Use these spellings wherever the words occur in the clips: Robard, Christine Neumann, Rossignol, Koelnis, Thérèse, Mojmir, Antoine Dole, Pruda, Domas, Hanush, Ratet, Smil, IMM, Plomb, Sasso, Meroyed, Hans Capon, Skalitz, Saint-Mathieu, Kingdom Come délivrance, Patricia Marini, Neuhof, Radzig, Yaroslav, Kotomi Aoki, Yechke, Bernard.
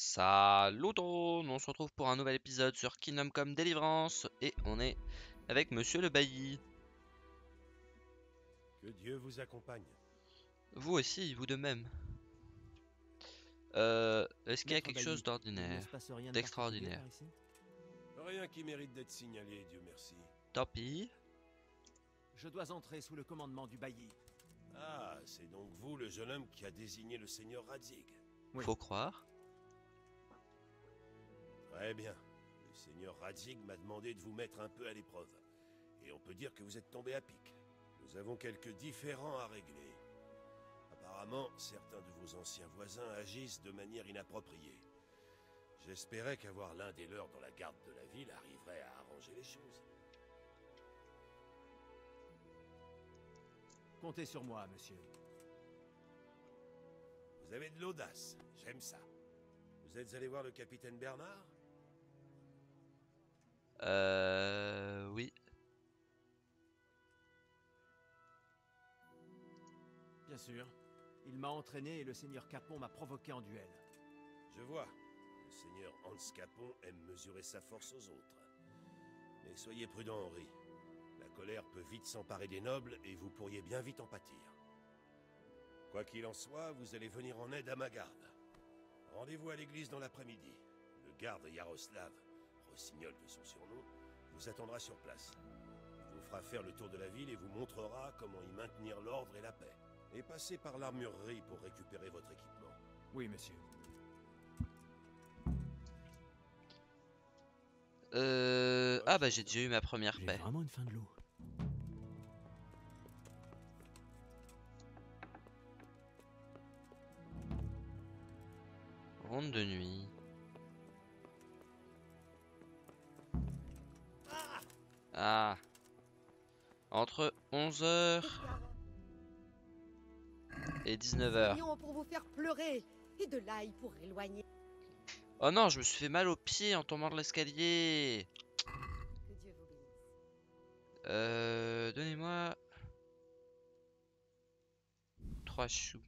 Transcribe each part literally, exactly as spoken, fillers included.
Salut tout le monde, on se retrouve pour un nouvel épisode sur Kingdom Come Deliverance et on est avec Monsieur le Bailli. Que Dieu vous accompagne. Vous aussi, vous de même. Euh, Est-ce qu'il y a quelque chose d'ordinaire, d'extraordinaire? Rien qui mérite d'être signalé, Dieu merci. Tant pis. Je dois entrer sous le commandement du Bailli. Ah, c'est donc vous le jeune homme qui a désigné le seigneur Radzig. Oui. Faut croire. Très bien. Le seigneur Radzig m'a demandé de vous mettre un peu à l'épreuve. Et on peut dire que vous êtes tombé à pic. Nous avons quelques différends à régler. Apparemment, certains de vos anciens voisins agissent de manière inappropriée. J'espérais qu'avoir l'un des leurs dans la garde de la ville arriverait à arranger les choses. Comptez sur moi, monsieur. Vous avez de l'audace, j'aime ça. Vous êtes allé voir le capitaine Bernard ? Euh... Oui. Bien sûr. Il m'a entraîné et le seigneur Capon m'a provoqué en duel. Je vois. Le seigneur Hans Capon aime mesurer sa force aux autres. Mais soyez prudent, Henri. La colère peut vite s'emparer des nobles et vous pourriez bien vite en pâtir. Quoi qu'il en soit, vous allez venir en aide à ma garde. Rendez-vous à l'église dans l'après-midi. Le garde Yaroslav, Rossignol de son surnom, vous attendra sur place. Il vous fera faire le tour de la ville et vous montrera comment y maintenir l'ordre et la paix. Et passez par l'armurerie pour récupérer votre équipement. Oui, monsieur. Euh... Ah bah j'ai déjà eu ma première paix. Vraiment une fin de l'eau. Ronde de nuit. Ah. Entre onze heures et dix-neuf heures. Pour vous faire pleurer et de l'ail pour éloigner. Oh non, je me suis fait mal aux pieds en tombant de l'escalier. Euh, donnez-moi trois choux.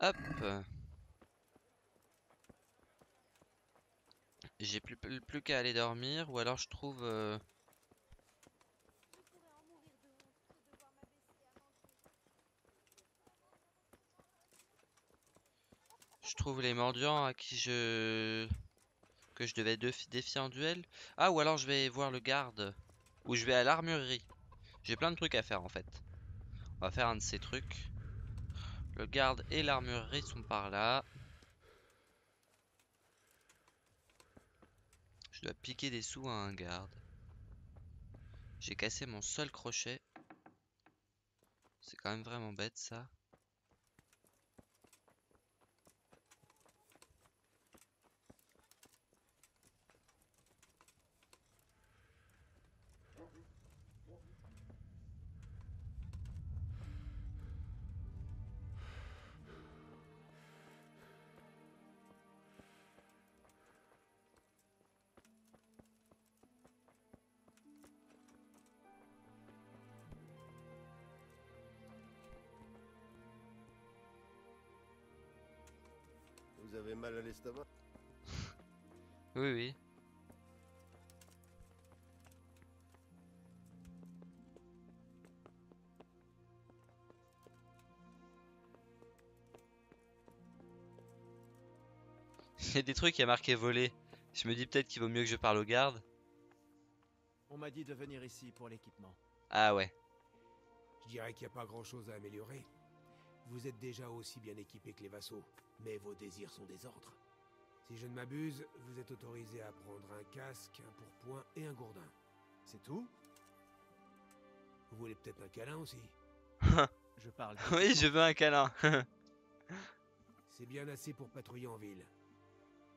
Hop. J'ai plus, plus qu'à aller dormir ou alors je trouve euh... je trouve les mendiants à qui je que je devais défier en duel. Ah, ou alors je vais voir le garde ou je vais à l'armurerie. J'ai plein de trucs à faire en fait. On va faire un de ces trucs. Le garde et l'armurerie sont par là. Je dois piquer des sous à un garde. J'ai cassé mon seul crochet. C'est quand même vraiment bête ça. Vous avez mal à l'estomac? Oui, oui. Il y a des trucs qui a marqué voler. Je me dis peut-être qu'il vaut mieux que je parle au garde. On m'a dit de venir ici pour l'équipement. Ah ouais. Je dirais qu'il n'y a pas grand-chose à améliorer. Vous êtes déjà aussi bien équipé que les vassaux, mais vos désirs sont des ordres. Si je ne m'abuse, vous êtes autorisé à prendre un casque, un pourpoint et un gourdin. C'est tout? Vous voulez peut-être un câlin aussi? Je parle. Oui, je veux un câlin. C'est bien assez pour patrouiller en ville.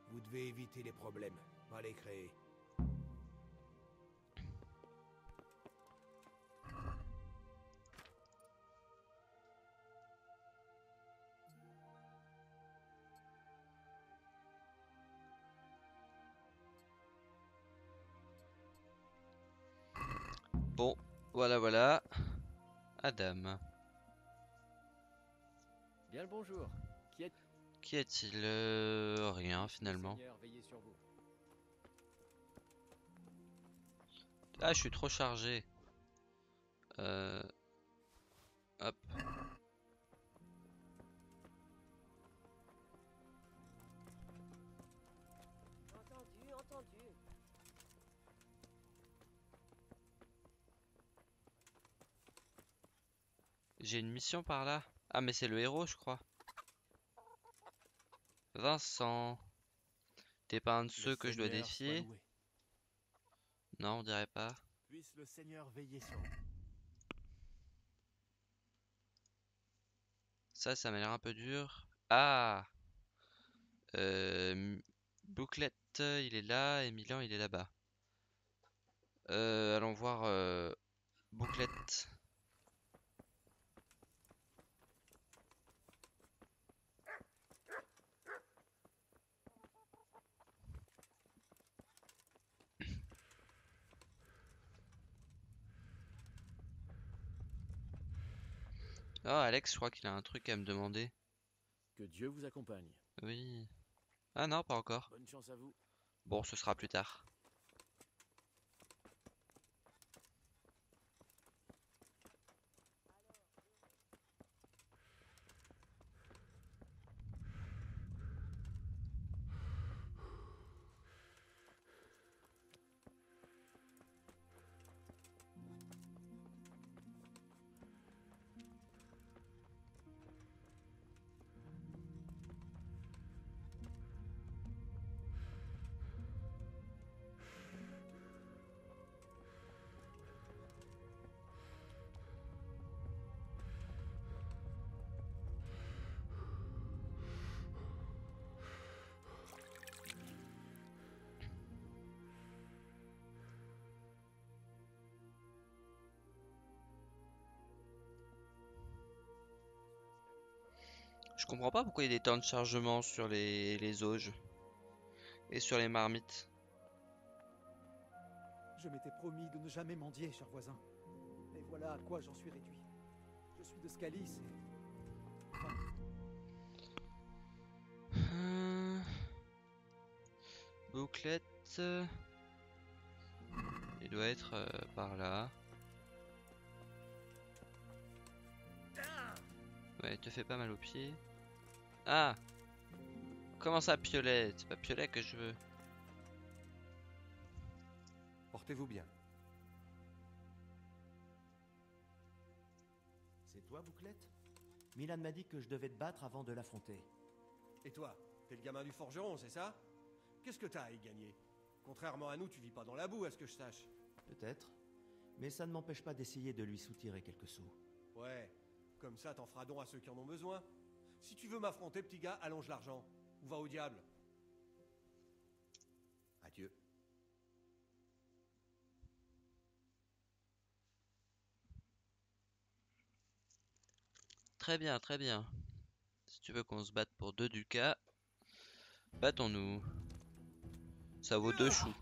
Vous devez éviter les problèmes, pas les créer. Bon, voilà, voilà. Adam. Bien le bonjour. Qui est... Qui est-il euh, rien finalement. Seigneur, veillez sur vous. Ah, je suis trop chargé. Euh... Hop. Entendu, entendu. J'ai une mission par là. Ah, mais c'est le héros, je crois. Vincent. T'es pas un de ceux que je dois défier? Non, on dirait pas. Puisse le Seigneur veiller sur vous. Ça, ça m'a l'air un peu dur. Ah euh, Bouclette, il est là. Et Milan, il est là-bas. Euh, allons voir euh, Bouclette. Oh, Alex, je crois qu'il a un truc à me demander. Que Dieu vous accompagne. Oui. Ah non, pas encore. Bonne chance à vous. Bon, ce sera plus tard. Je comprends pas pourquoi il y a des temps de chargement sur les, les auges et sur les marmites. Je m'étais promis de ne jamais mendier, cher voisin. Mais voilà à quoi j'en suis réduit. Je suis de Skalitz et... enfin... euh... Bouclette... Il doit être euh, par là. Ouais, il te fait pas mal aux pieds. Ah! Comment ça, Piolet? C'est pas Piolet que je veux. Portez-vous bien. C'est toi, Bouclette? Milan m'a dit que je devais te battre avant de l'affronter. Et toi? T'es le gamin du forgeron, c'est ça? Qu'est-ce que t'as à y gagner? Contrairement à nous, tu vis pas dans la boue, à ce que je sache. Peut-être. Mais ça ne m'empêche pas d'essayer de lui soutirer quelques sous. Ouais, comme ça t'en feras don à ceux qui en ont besoin. Si tu veux m'affronter, petit gars, allonge l'argent. Ou va au diable. Adieu. Très bien, très bien. Si tu veux qu'on se batte pour deux ducats, battons-nous. Ça vaut deux choux.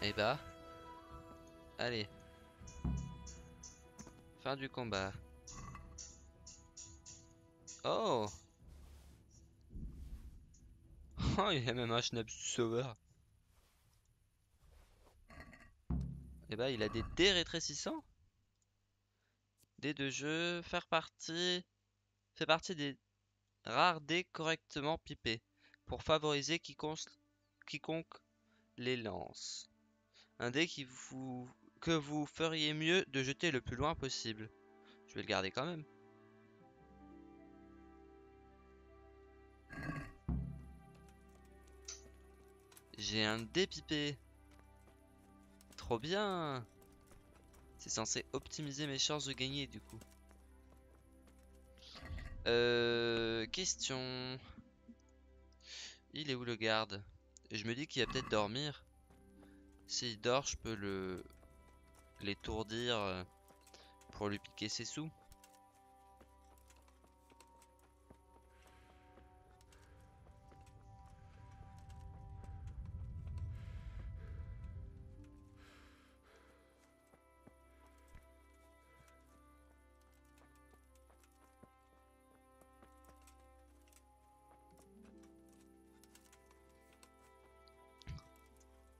Et bah, allez, fin du combat. Oh, oh, il y a même un schnapp sauveur. Et bah, il a des dés rétrécissants. Dés de jeu, faire partie, fait partie des rares dés correctement pipés pour favoriser quiconque, quiconque les lance. Un dé qui vous, que vous feriez mieux de jeter le plus loin possible. Je vais le garder quand même. J'ai un dé pipé. Trop bien. C'est censé optimiser mes chances de gagner du coup. Euh, question. Il est où le garde? Je me dis qu'il va peut-être dormir. S'il dort, je peux le l'étourdir pour lui piquer ses sous.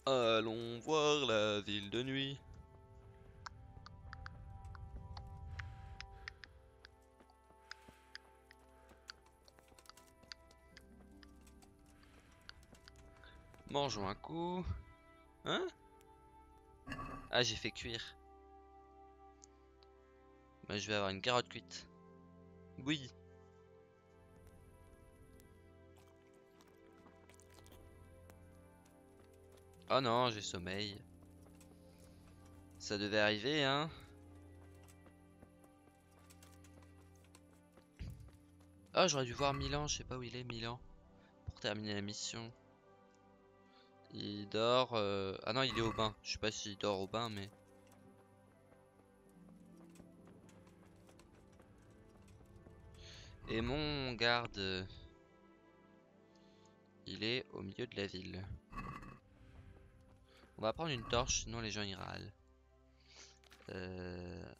Allons voir la ville de nuit. Mangeons un coup. Hein? Ah, j'ai fait cuire. Bah, je vais avoir une carotte cuite. Oui. Oh non, j'ai sommeil. Ça devait arriver, hein. Oh, j'aurais dû voir Milan. Je sais pas où il est, Milan. Pour terminer la mission. Il dort... Euh... Ah non, il est au bain. Je sais pas s'il dort au bain, mais... Et mon garde... Il est au milieu de la ville. On va prendre une torche, sinon les gens y râlent. Euh...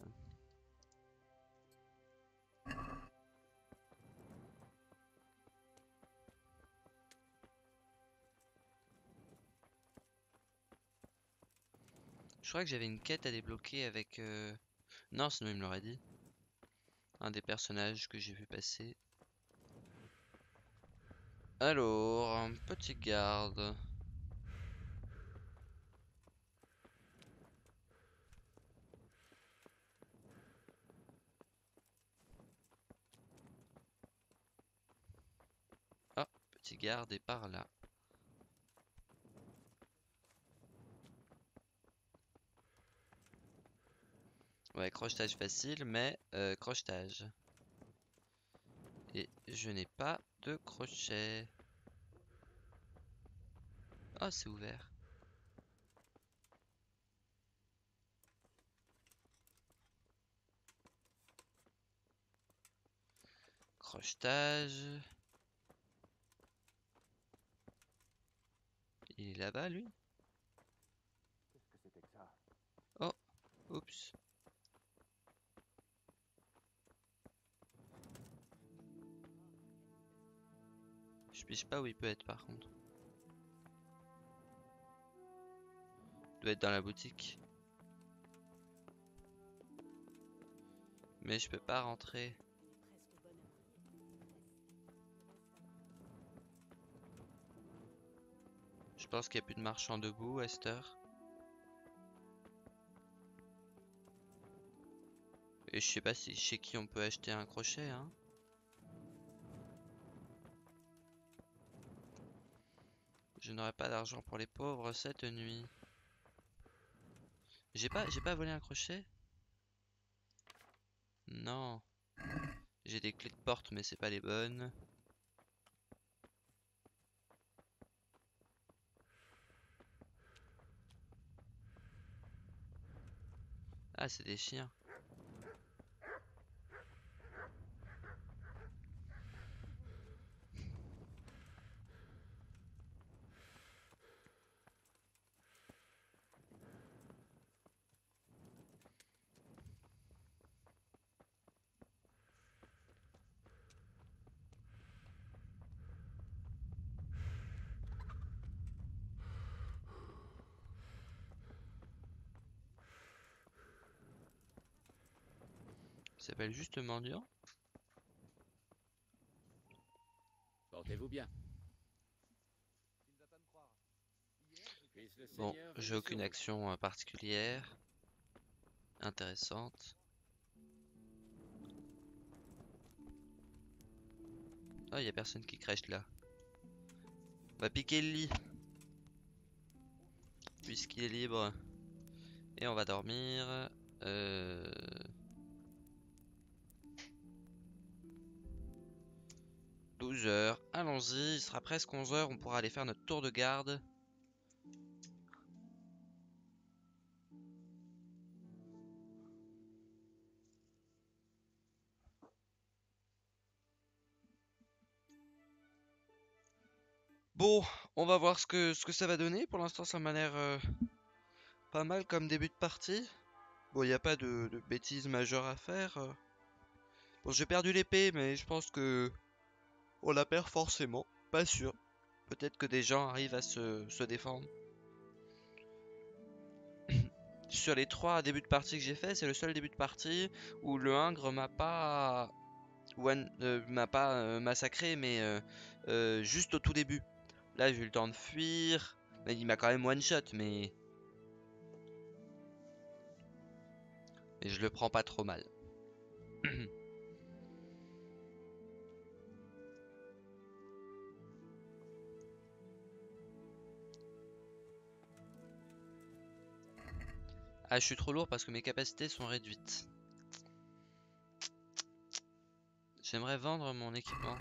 Je crois que j'avais une quête à débloquer avec... Euh... Non, sinon il me l'aurait dit. Un des personnages que j'ai vu passer. Alors, un petit garde... Garde et par là. Ouais, crochetage facile, mais euh, crochetage. Et je n'ai pas de crochet. Oh, c'est ouvert. Crochetage. Il est là-bas, lui. Qu'est-ce que c'était que ça? Oh, oups. Je pige pas où il peut être, par contre. Il doit être dans la boutique. Mais je peux pas rentrer. Je pense qu'il n'y a plus de marchands debout à cette heure. Et je sais pas si chez qui on peut acheter un crochet, hein. Je n'aurai pas d'argent pour les pauvres cette nuit. J'ai pas, j'ai pas volé un crochet? Non. J'ai des clés de porte, mais c'est pas les bonnes. Ah, c'est des chiens. Ça s'appelle juste mendiant. Portez-vous bien. Bon, j'ai aucune action particulière intéressante. Oh, il n'y a personne qui crèche là. On va piquer le lit puisqu'il est libre. Et on va dormir. Euh... douze heures, allons-y, il sera presque onze heures, on pourra aller faire notre tour de garde. Bon, on va voir ce que, ce que ça va donner. Pour l'instant, ça m'a l'air euh, pas mal comme début de partie. Bon, il n'y a pas de, de bêtises majeures à faire. Bon, j'ai perdu l'épée, mais je pense que on la perd forcément. Pas sûr. Peut-être que des gens arrivent à se, se défendre. Sur les trois débuts de partie que j'ai fait, c'est le seul début de partie où le Ingre m'a pas, euh, m'a pas euh, massacré, mais euh, euh, juste au tout début. Là, j'ai eu le temps de fuir. Il m'a quand même one-shot, mais... Et je le prends pas trop mal. Ah, je suis trop lourd parce que mes capacités sont réduites. J'aimerais vendre mon équipement.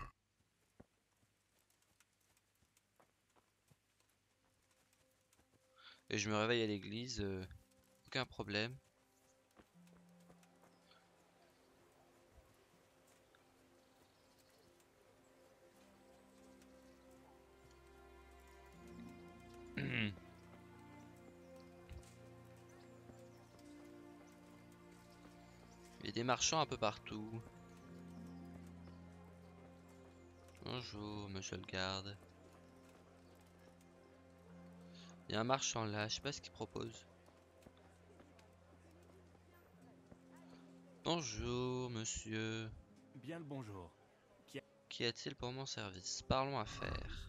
Et je me réveille à l'église, euh, aucun problème. Il y a des marchands un peu partout. Bonjour, monsieur le garde. Il y a un marchand là, je sais pas ce qu'il propose. Bonjour, monsieur. Bien le bonjour. Qu'y a-t-il pour mon service? Parlons affaires.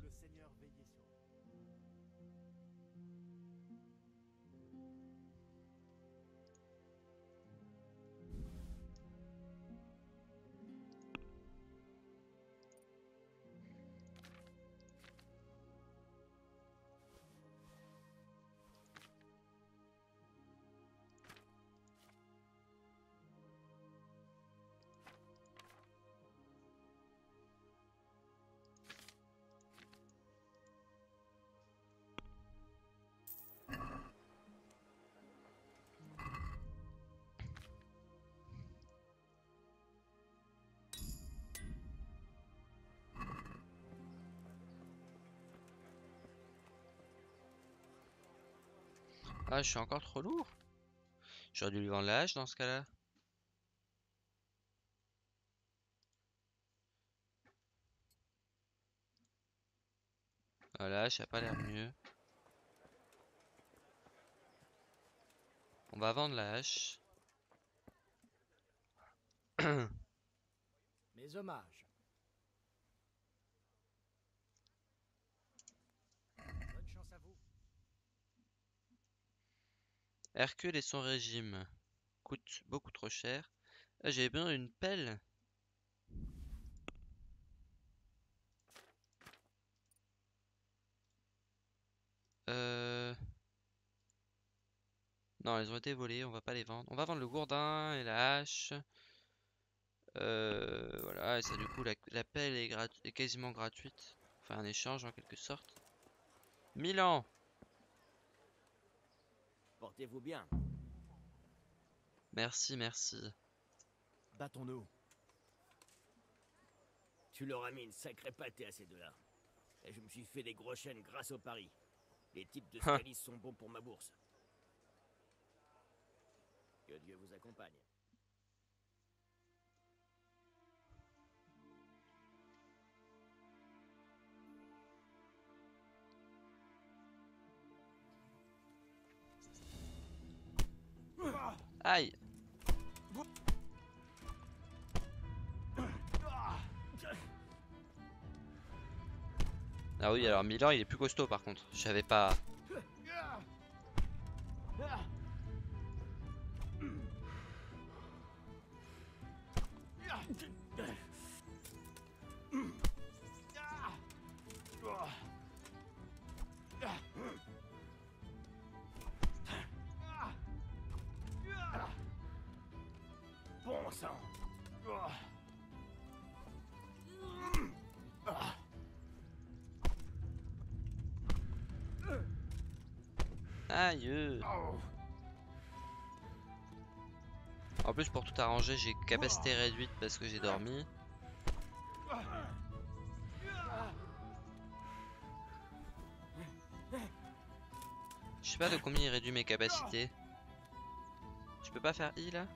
Ah, je suis encore trop lourd. J'aurais dû lui vendre la hache dans ce cas-là. Ah, la hache a pas l'air mieux. On va vendre la hache. Mes hommages. Bonne chance à vous. Hercule et son régime coûtent beaucoup trop cher. Ah, j'ai besoin d'une pelle. Euh... Non, elles ont été volées, on va pas les vendre. On va vendre le gourdin et la hache. Euh... Voilà, et ça du coup la, la pelle est, est quasiment gratuite. Enfin un échange en quelque sorte. Milan! Portez-vous bien. Merci, merci. Battons-nous. Tu leur as mis une sacrée pâtée à ces deux-là. Et je me suis fait des gros chaînes grâce au pari. Les types de Skalitz sont bons pour ma bourse. Que Dieu vous accompagne. Aïe. Ah oui, alors Milan il est plus costaud par contre. Je savais pas. Aïe. En plus pour tout arranger j'ai capacité réduite parce que j'ai dormi. Je sais pas de combien il réduit mes capacités. Je peux pas faire I là?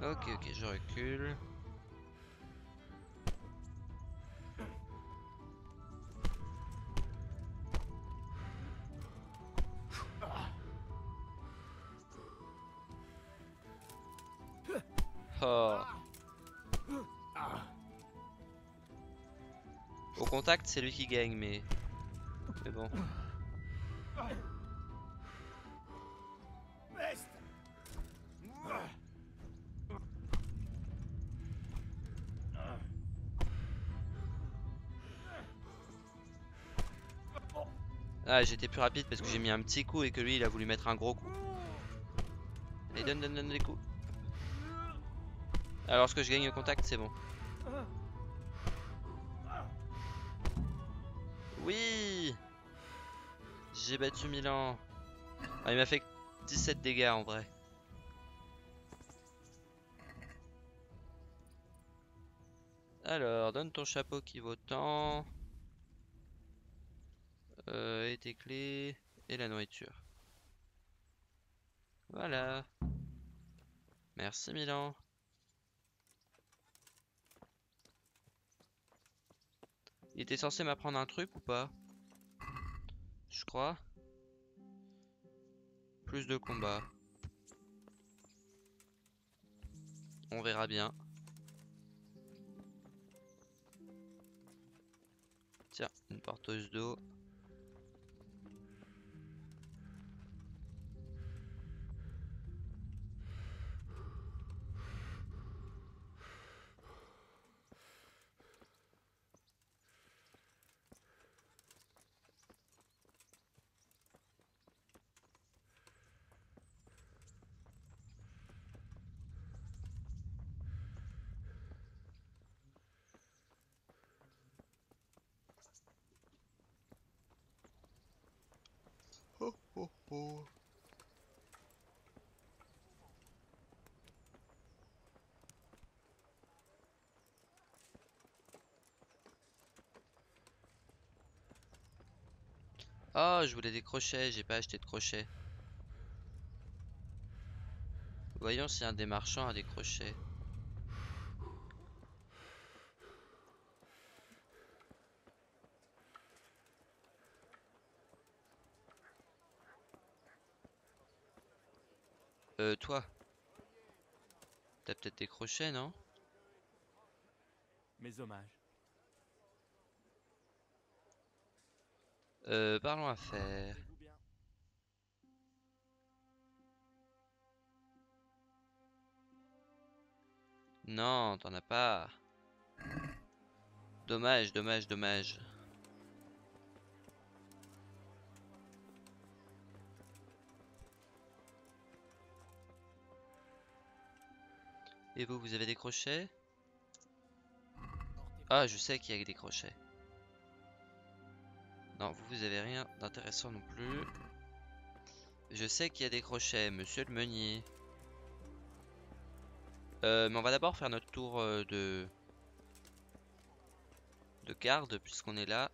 Ok, ok, je recule. Oh. Au contact, c'est lui qui gagne, mais c'est bon. Ah, j'étais plus rapide parce que j'ai mis un petit coup et que lui il a voulu mettre un gros coup. Allez, donne, donne, donne les coups. Alors, ce que je gagne au contact, c'est bon. Oui! J'ai battu Milan. Ah, il m'a fait dix-sept dégâts en vrai. Alors, donne ton chapeau qui vaut tant. Euh, et tes clés. Et la nourriture. Voilà. Merci Milan. Il était censé m'apprendre un truc ou pas? Je crois. Plus de combats. On verra bien. Tiens, une porteuse d'eau. Oh oh. Oh, je voulais des crochets, j'ai pas acheté de crochets. Voyons si un des marchands a des crochets. Euh, toi, t'as peut-être des crochets, non? Mes hommages. Euh, parlons à faire. Non, t'en as pas. Dommage, dommage, dommage. Et vous, vous avez des crochets? Ah, je sais qu'il y a des crochets. Non, vous, vous avez rien d'intéressant non plus. Je sais qu'il y a des crochets, monsieur le meunier. Euh, mais on va d'abord faire notre tour de... de garde, puisqu'on est là.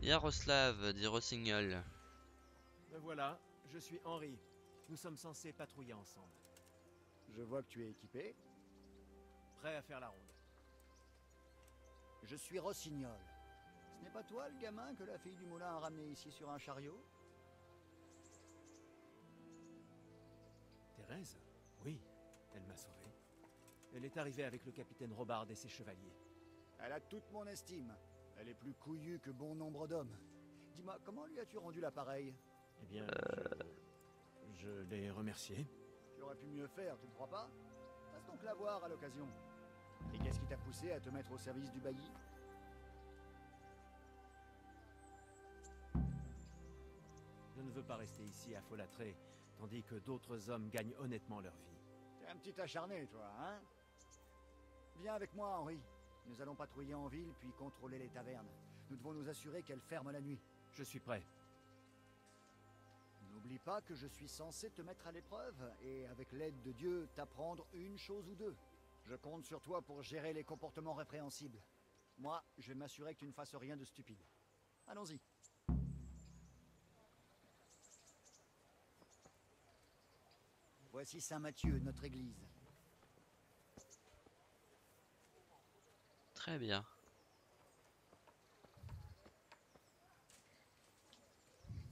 Yaroslav, dit Rossignol. Me voilà, je suis Henri. Nous sommes censés patrouiller ensemble. Je vois que tu es équipé. Prêt à faire la ronde. Je suis Rossignol. Ce n'est pas toi le gamin que la fille du moulin a ramené ici sur un chariot? Thérèse? Oui, elle m'a sauvé. Elle est arrivée avec le capitaine Robard et ses chevaliers. Elle a toute mon estime. Elle est plus couillue que bon nombre d'hommes. Dis-moi, comment lui as-tu rendu l'appareil? Eh bien, euh... je, je l'ai remercié. Tu aurais pu mieux faire, tu ne crois pas? Passe donc la voir à l'occasion. Et qu'est-ce qui t'a poussé à te mettre au service du bailli? Je ne veux pas rester ici affolâtré, tandis que d'autres hommes gagnent honnêtement leur vie. T'es un petit acharné, toi, hein? Viens avec moi, Henri. Nous allons patrouiller en ville, puis contrôler les tavernes. Nous devons nous assurer qu'elles ferment la nuit. Je suis prêt. N'oublie pas que je suis censé te mettre à l'épreuve, et avec l'aide de Dieu, t'apprendre une chose ou deux. Je compte sur toi pour gérer les comportements répréhensibles. Moi, je vais m'assurer que tu ne fasses rien de stupide. Allons-y. Voici Saint-Mathieu, notre église. Très bien.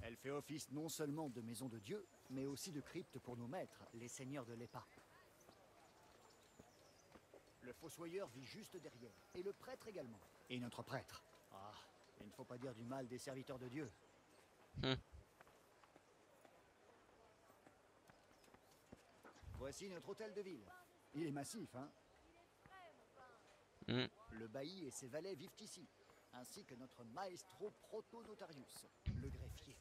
Elle fait office non seulement de maison de Dieu, mais aussi de crypte pour nos maîtres, les seigneurs de l'Épa. Le fossoyeur vit juste derrière, et le prêtre également. Et notre prêtre. Ah, il ne faut pas dire du mal des serviteurs de Dieu. Hmm. Voici notre hôtel de ville. Il est massif, hein? Hmm. Le bailli et ses valets vivent ici, ainsi que notre maestro proto-notarius, le greffier.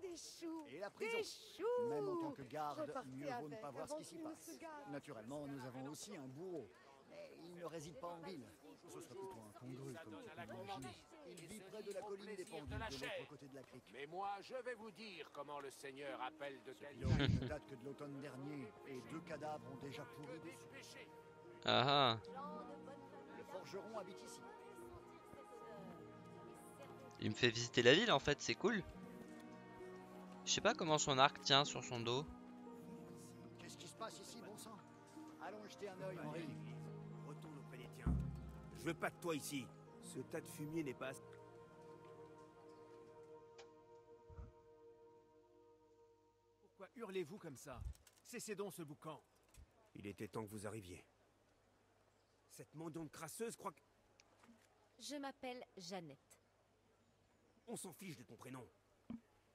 Des choux, et la prison. Des choux. Même en tant que garde, mieux vaut ne pas voir ce qui s'y passe. Naturellement, nous avons aussi un bourreau, mais il ne réside pas en ville. Ce serait plutôt un congru, comme tu peux l'imaginer. Il vit près de la colline des Pendus, de l'autre côté de la crique. Mais moi, je vais vous dire comment le Seigneur appelle de tels gens. Ce ne date que de l'automne dernier, et deux cadavres ont déjà pourri dessus. Ah ah. Le forgeron habite ici. Il me fait visiter la ville en fait, c'est cool. Je sais pas comment son arc tient sur son dos. Qu'est-ce qui se passe ici, bon sang? Allons jeter un œil, Henri. Retourne au Pélétien. Je veux pas de toi ici. Ce tas de fumier n'est pas... Pourquoi hurlez-vous comme ça? Cessez donc ce boucan. Il était temps que vous arriviez. Cette mandante crasseuse croit que... Je m'appelle Jeannette. On s'en fiche de ton prénom.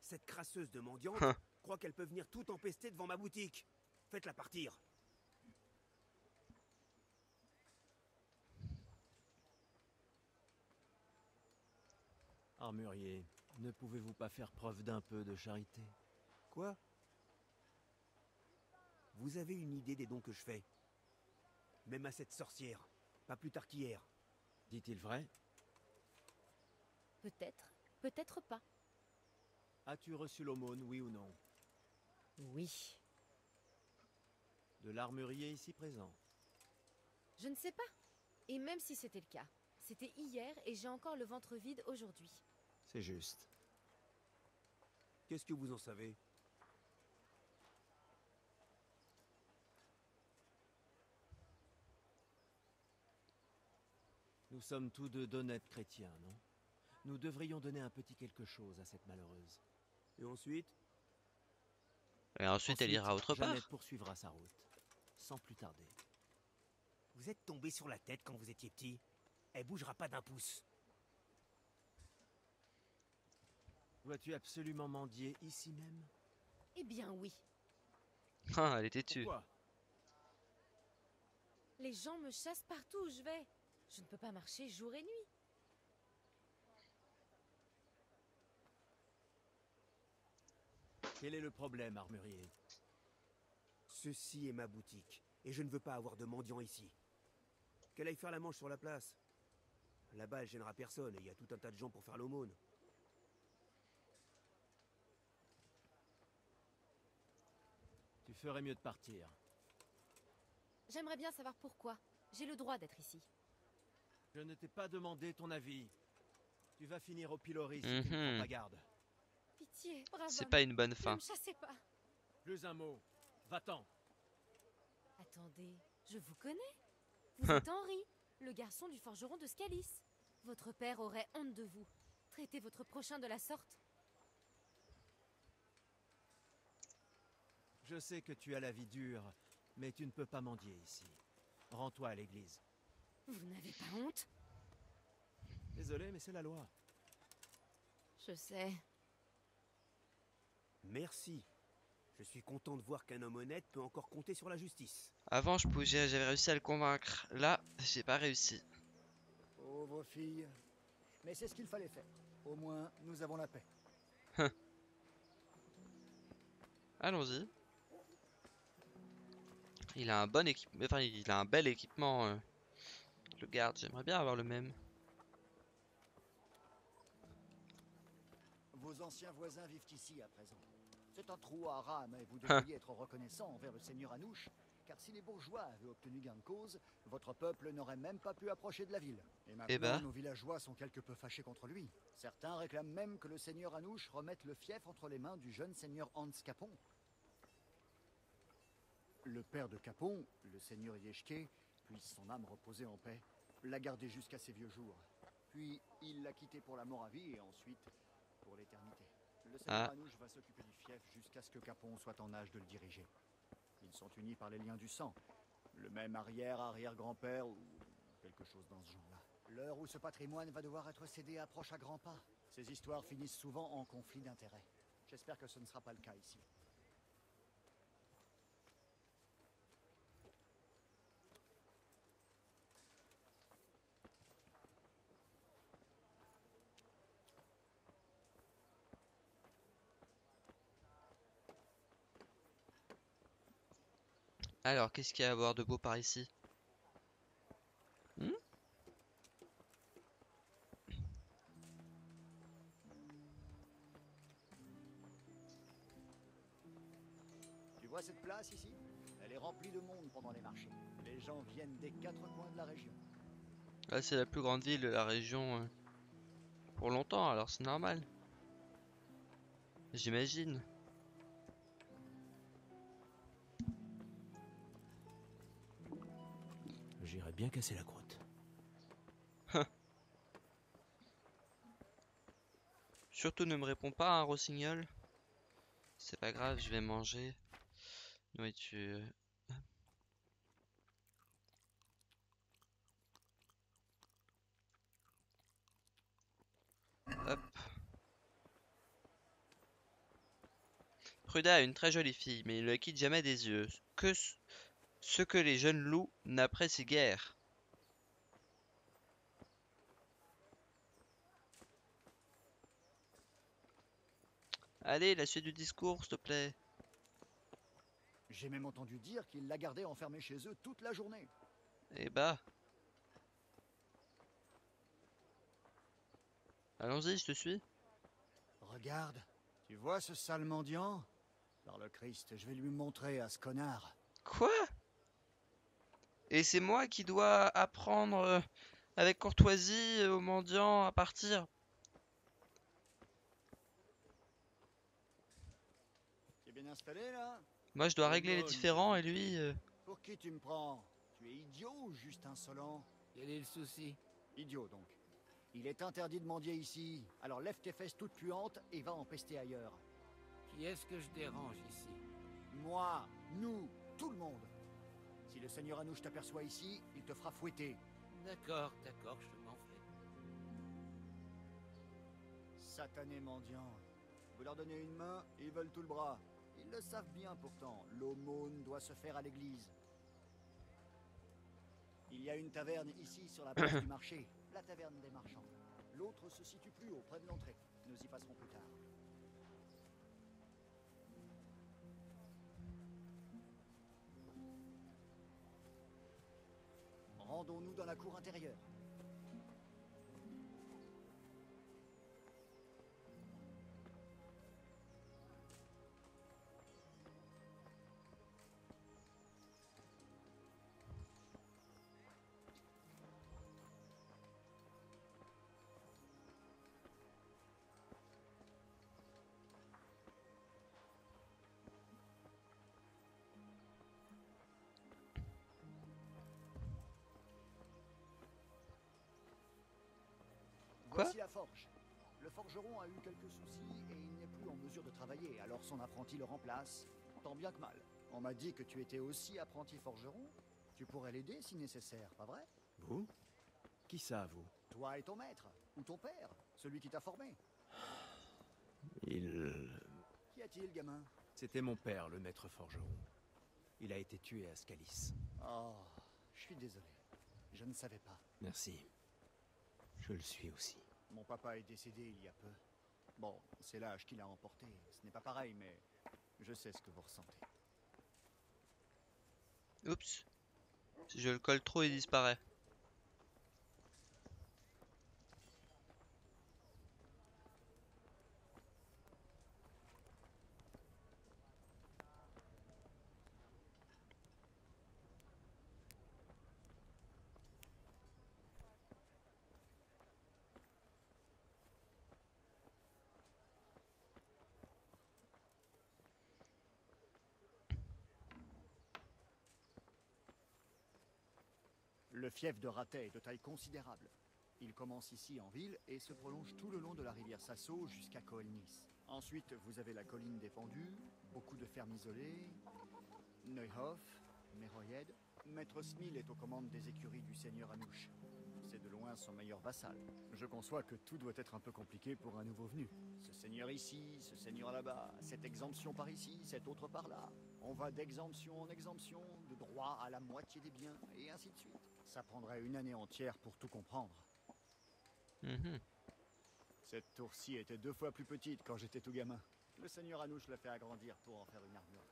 Cette crasseuse de mendiante croit qu'elle peut venir tout empester devant ma boutique. Faites-la partir. Armurier, ne pouvez-vous pas faire preuve d'un peu de charité? Quoi? Vous avez une idée des dons que je fais? Même à cette sorcière, pas plus tard qu'hier. Dit-il vrai? Peut-être, peut-être pas. As-tu reçu l'aumône, oui ou non? Oui. De l'armurier ici présent? Je ne sais pas. Et même si c'était le cas, c'était hier et j'ai encore le ventre vide aujourd'hui. C'est juste. Qu'est-ce que vous en savez? Nous sommes tous deux d'honnêtes chrétiens, non? Nous devrions donner un petit quelque chose à cette malheureuse. Et ensuite? Et ensuite, ensuite elle ira autre part. Jeannette poursuivra sa route, sans plus tarder. Vous êtes tombé sur la tête quand vous étiez petit. Elle bougera pas d'un pouce. Dois-tu absolument mendier ici même? Eh bien oui. Ah, elle était têtue. Pourquoi? Les gens me chassent partout où je vais. Je ne peux pas marcher jour et nuit. Quel est le problème, armurier? Ceci est ma boutique, et je ne veux pas avoir de mendiants ici. Qu'elle aille faire la manche sur la place. Là-bas, elle gênera personne, et il y a tout un tas de gens pour faire l'aumône. Tu ferais mieux de partir. J'aimerais bien savoir pourquoi. J'ai le droit d'être ici. Je ne t'ai pas demandé ton avis. Tu vas finir au pilori si tu ne prends pas garde. Pitié, bravo. C'est pas une bonne fin. Ne me chassez pas. Plus un mot. Va-t'en. Attendez, je vous connais. Vous êtes Henri, le garçon du forgeron de Skalitz. Votre père aurait honte de vous. Traitez votre prochain de la sorte. Je sais que tu as la vie dure, mais tu ne peux pas mendier ici. Rends-toi à l'église. Vous n'avez pas honte? Désolé, mais c'est la loi. Je sais. Merci. Je suis content de voir qu'un homme honnête peut encore compter sur la justice. Avant, je poussais, j'avais réussi à le convaincre. Là, j'ai pas réussi. Pauvre fille. Mais c'est ce qu'il fallait faire. Au moins, nous avons la paix. Allons-y. Il a un bon équipement. Enfin, il a un bel équipement. Euh... le garde, j'aimerais bien avoir le même. Vos anciens voisins vivent ici à présent. C'est un trou à rats, mais vous devriez être reconnaissant envers le seigneur Hanush, car si les bourgeois avaient obtenu gain de cause, votre peuple n'aurait même pas pu approcher de la ville. Et maintenant, eh ben. nos villageois sont quelque peu fâchés contre lui. Certains réclament même que le seigneur Hanush remette le fief entre les mains du jeune seigneur Hans Capon. Le père de Capon, le seigneur Yechke, puisse son âme reposer en paix, l'a gardé jusqu'à ses vieux jours. Puis, il l'a quitté pour la Moravie et ensuite pour l'éternité. Le seigneur ah. Hanush va s'occuper du fief jusqu'à ce que Capon soit en âge de le diriger. Ils sont unis par les liens du sang, le même arrière-arrière-grand-père ou quelque chose dans ce genre-là. L'heure où ce patrimoine va devoir être cédé approche à grands pas. Ces histoires finissent souvent en conflit d'intérêts. J'espère que ce ne sera pas le cas ici. Alors, qu'est-ce qu'il y a à voir de beau par ici? hmm Tu vois cette place ici? Elle est remplie de monde pendant les marchés. Les gens viennent des quatre coins de la région. Là, c'est la plus grande ville de la région euh, pour longtemps, alors c'est normal. J'imagine. J'irais bien casser la croûte. Surtout ne me réponds pas, hein, Rossignol. C'est pas grave, je vais manger. Nourriture. Hop. Pruda a une très jolie fille, mais il ne la quitte jamais des yeux. Que... Ce que les jeunes loups n'apprécient guère. Allez, la suite du discours, s'il te plaît. J'ai même entendu dire qu'ils la gardaient enfermée chez eux toute la journée. Eh bah. Allons-y, je te suis. Regarde, tu vois ce sale mendiant? Par le Christ, je vais lui montrer à ce connard. Quoi ? Et c'est moi qui dois apprendre avec courtoisie aux mendiants à partir. T'es bien installé là ? Moi je dois régler les différends et lui... Euh... Pour qui tu me prends ? Tu es idiot ou juste insolent ? Quel est le souci ? Idiot donc. Il est interdit de mendier ici, alors lève tes fesses toutes puantes et va empester ailleurs. Qui est-ce que je dérange ici ? Moi, nous, tout le monde. Si le seigneur Hanush t'aperçoit ici, il te fera fouetter. D'accord, d'accord, je m'en fais. Satané mendiant. Vous leur donnez une main, ils veulent tout le bras. Ils le savent bien pourtant, l'aumône doit se faire à l'église. Il y a une taverne ici sur la place du marché, la taverne des marchands. L'autre se situe plus haut, près de l'entrée. Nous y passerons plus tard. Rendons-nous dans la cour intérieure. Voici la forge. Le forgeron a eu quelques soucis et il n'est plus en mesure de travailler, alors son apprenti le remplace, tant bien que mal. On m'a dit que tu étais aussi apprenti forgeron. Tu pourrais l'aider si nécessaire, pas vrai? Vous? Qui ça, vous? Toi et ton maître, ou ton père, celui qui t'a formé. Il... Qu'y a-t-il, gamin? C'était mon père, le maître forgeron. Il a été tué à Skalitz. Oh, je suis désolé. Je ne savais pas. Merci. Je le suis aussi. Mon papa est décédé il y a peu. Bon, c'est l'âge qui l'a emporté. Ce n'est pas pareil, mais je sais ce que vous ressentez. Oups. Si je le colle trop, il disparaît. Le fief de Ratet est de taille considérable. Il commence ici en ville et se prolonge tout le long de la rivière Sasso jusqu'à Koelnis. Ensuite, vous avez la colline des Pendus, beaucoup de fermes isolées, Neuhof, Meroyed. Maître Smil est aux commandes des écuries du seigneur Hanush. C'est de loin son meilleur vassal. Je conçois que tout doit être un peu compliqué pour un nouveau venu. Ce seigneur ici, ce seigneur là-bas, cette exemption par ici, cette autre par là. On va d'exemption en exemption, de droit à la moitié des biens, et ainsi de suite. Ça prendrait une année entière pour tout comprendre. Mmh. Cette tour-ci était deux fois plus petite quand j'étais tout gamin. Le seigneur Hanush l'a fait agrandir pour en faire une armurerie.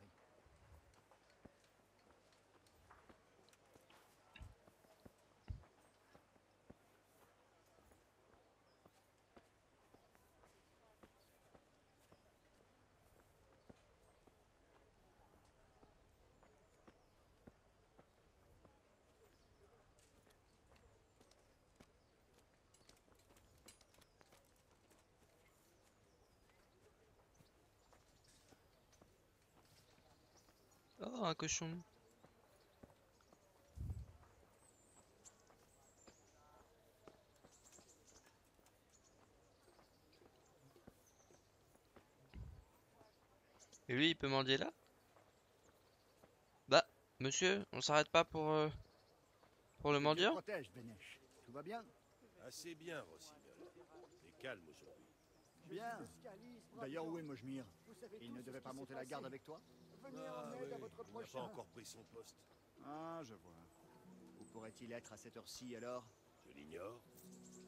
Oh, un cochon. Et lui, il peut mendier là? Bah, monsieur, on s'arrête pas pour euh, pour le mendiant? Protège, Bénèche. Tout va bien? Assez bien, Rossignol. Mais calme aujourd'hui. Bien. D'ailleurs, où est Mojmir? Il ne devait pas monter la garde avec toi? Ah, oui. Il n'a pas encore pris son poste. Ah, je vois. Où pourrait-il être à cette heure-ci, alors? Je l'ignore.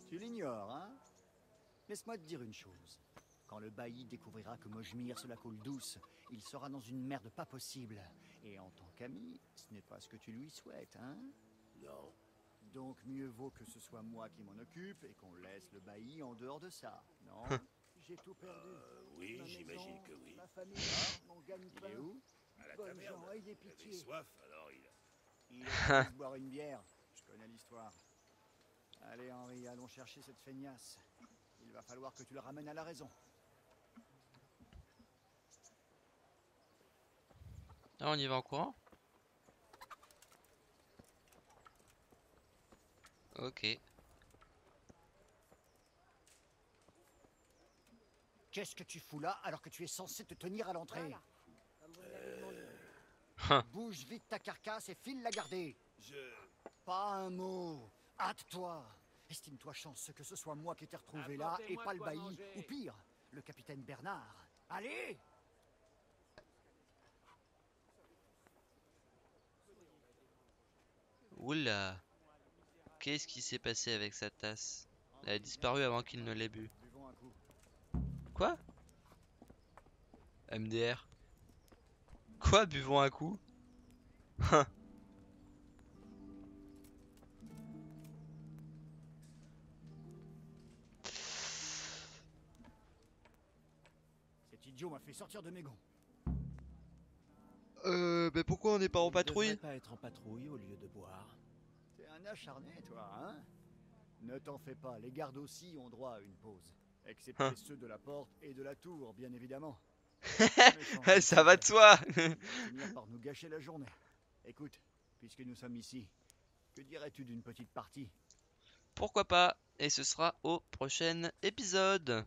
Tu l'ignores, hein? Laisse-moi te dire une chose. Quand le bailli découvrira que Mojmir se la coule douce, il sera dans une merde pas possible. Et en tant qu'ami, ce n'est pas ce que tu lui souhaites, hein? Non. Donc mieux vaut que ce soit moi qui m'en occupe et qu'on laisse le bailli en dehors de ça, non? J'ai tout perdu. Euh, oui, j'imagine que oui. Ma famille, mon gagne-pain. Il est où? À la taverne. Il est pitié. Il avait soif, alors il... Il a pu boire une bière. Je connais l'histoire. Allez, Henri, allons chercher cette feignasse. Il va falloir que tu le ramènes à la raison. Ah, on y va en courant? Ok. Qu'est-ce que tu fous là alors que tu es censé te tenir à l'entrée? euh... Bouge vite ta carcasse et file la garder. Je... Pas un mot. Hâte-toi. Estime-toi chanceux que ce soit moi qui t'ai retrouvé là et pas le bailli, manger. Ou pire, le capitaine Bernard. Allez! Oula. Qu'est-ce qui s'est passé avec sa tasse? Elle a disparu avant qu'il ne l'ait bu. Quoi? M D R. Quoi? Buvons un coup? Cet idiot m'a fait sortir de mes gonds. Euh, mais pourquoi on n'est pas en patrouille? On ne devrait pas être en patrouille au lieu de boire. T'es un acharné, toi, hein? Ne t'en fais pas, les gardes aussi ont droit à une pause. Excepté hein. Ceux de la porte et de la tour, bien évidemment. Ça va de soi. Finir par nous gâcher la journée. Écoute, puisque nous sommes ici, que dirais-tu d'une petite partie? Pourquoi pas? Et ce sera au prochain épisode.